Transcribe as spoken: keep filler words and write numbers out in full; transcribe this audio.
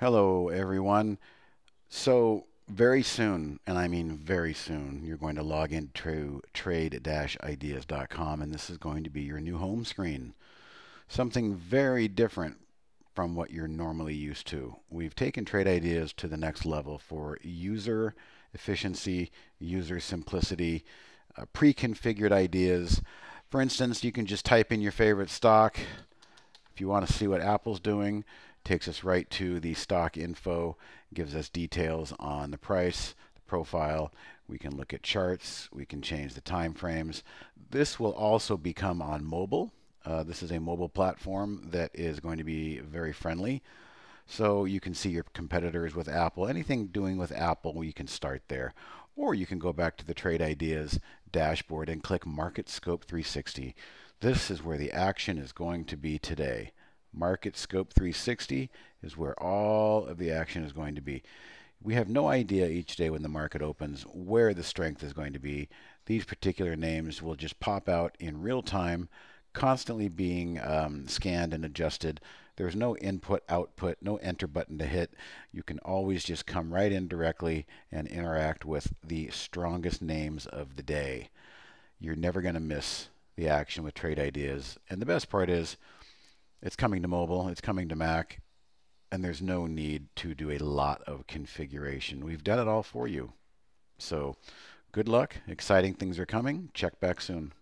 Hello everyone. So very soon, and I mean very soon, you're going to log into trade ideas dot com and this is going to be your new home screen. Something very different from what you're normally used to. We've taken Trade Ideas to the next level for user efficiency, user simplicity, uh, pre-configured ideas. For instance, you can just type in your favorite stock. If you want to see what Apple's doing, takes us right to the stock info, gives us details on the price, the profile. We can look at charts. We can change the time frames. This will also become on mobile. Uh, this is a mobile platform that is going to be very friendly. So you can see your competitors with Apple. Anything doing with Apple, you can start there. Or you can go back to the Trade Ideas dashboard and click Market Scope three sixty. This is where the action is going to be today. Market Scope three sixty is where all of the action is going to be. We have no idea each day when the market opens where the strength is going to be. These particular names will just pop out in real time, constantly being um, scanned and adjusted. There's no input, output, no enter button to hit. You can always just come right in directly and interact with the strongest names of the day. You're never going to miss the action with Trade Ideas. And the best part is, it's coming to mobile, it's coming to Mac, and there's no need to do a lot of configuration. We've done it all for you. So good luck. Exciting things are coming. Check back soon.